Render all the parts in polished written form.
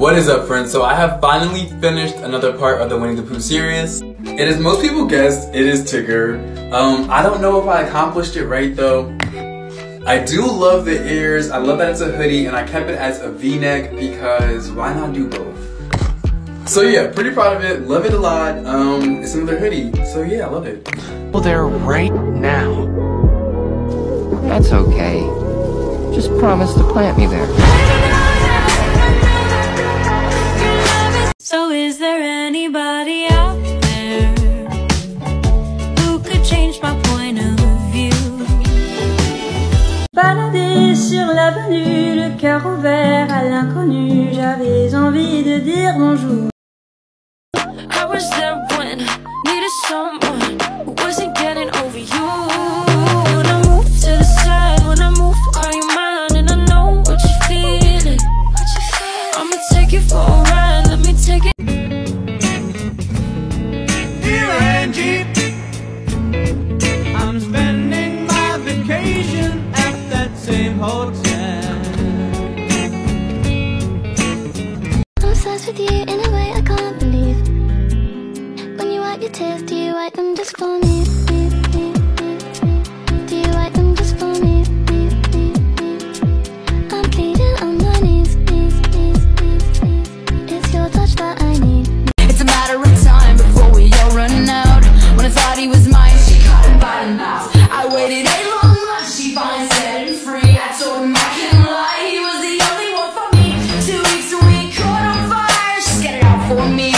What is up, friends? So I have finally finished another part of the Winnie the Pooh series, and as most people guessed, it is Tigger. I don't know if I accomplished it right though. I do love the ears, I love that it's a hoodie, and I kept it as a v-neck because why not do both? So yeah, pretty proud of it, love it a lot. It's another hoodie, so yeah, I love it. Well, they're right now. That's okay. Just promise to plant me there. So is there anybody out there who could change my point of view? Baladé sur l'avenue, le cœur ouvert à l'inconnu, j'avais envie de dire bonjour. I was there when needed someone who wasn't getting over you. With you in a way I can't believe. When you wipe your tears, do you wipe them just for me? Do you wipe them just for me? I'm pleading on my knees. It's your touch that I need. It's a matter of time before we all run out. When I thought he was mine, she caught him by the mouth. I waited a long time, she finally set him free. I told him I can't lie, he was the only one for me. 2 weeks a week, caught on fire. For me.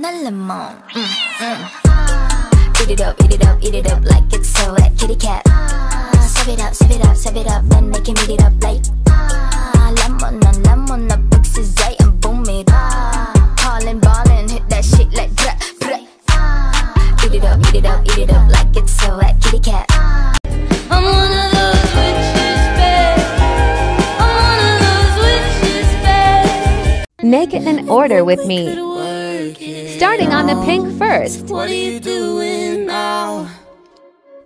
lemon. Eat it up, eat it up, eat it up like it's so wet, kitty cat. Serve it up, serve it up, serve it up, then they can eat it up like lemon, lemon, the books is right and boom it up. Callin', ballin', hit that shit like blah, blah. Eat it up, eat it up, eat it up like it's so wet, kitty cat. I'm one of those witches, babe. I'm one of those witches, babe. Make an order with me. Starting on the pink first. What are you doing now?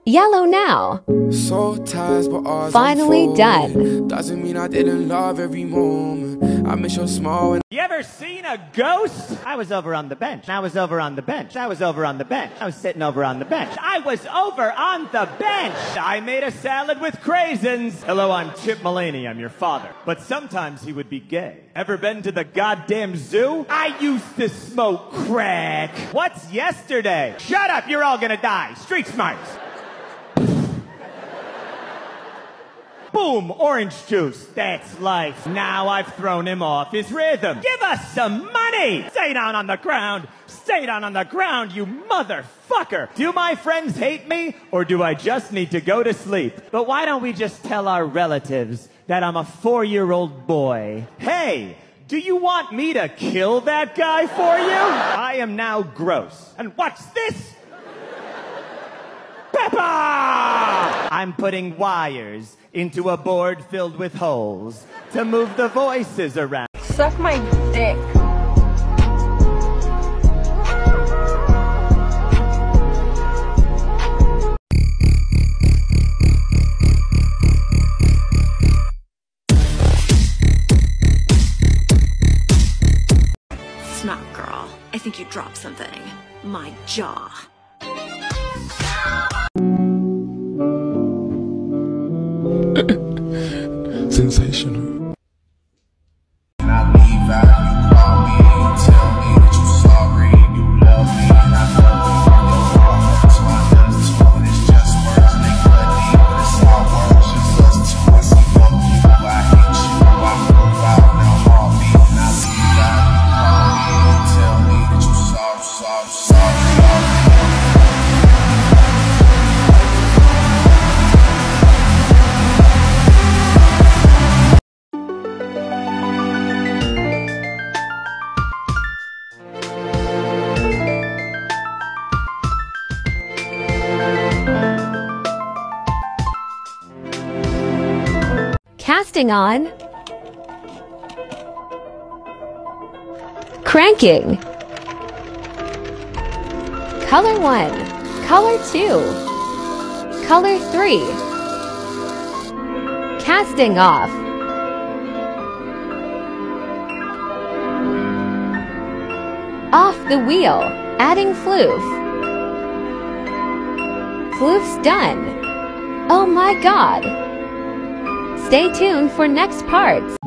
Yellow now. So tired, but ours finally done. Doesn't mean I didn't love every moment. I miss your smile. You ever seen a ghost? I was over on the bench. I was over on the bench. I was over on the bench. I was sitting over on the bench. I was over on the bench. I made a salad with craisins. Hello, I'm Chip Mullaney. I'm your father. But sometimes he would be gay. Ever been to the goddamn zoo? I used to smoke crack. What's yesterday? Shut up. You're all gonna die. Street smarts. Boom, orange juice. That's life. Now I've thrown him off his rhythm. Give us some money! Stay down on the ground. Stay down on the ground, you motherfucker. Do my friends hate me, or do I just need to go to sleep? But why don't we just tell our relatives that I'm a 4-year-old boy? Hey, do you want me to kill that guy for you? I am now gross. And watch this! Peppa! I'm putting wires into a board filled with holes to move the voices around. Suck my dick. Snot girl, I think you dropped something. My jaw. Sensational. And I leave out, you call me and you tell me that you're sorry and you love me. And I love you, so I does too, and it's just words. And they cut deep, but it's all words. Just us two, I see both people. I hate you, I move out, now call me. And I leave out, you call me and you tell me that you're sorry, sorry, sorry. Casting on, cranking, color 1, color 2, color 3, casting off, off the wheel, adding floof, floof's done, oh my god. Stay tuned for next parts.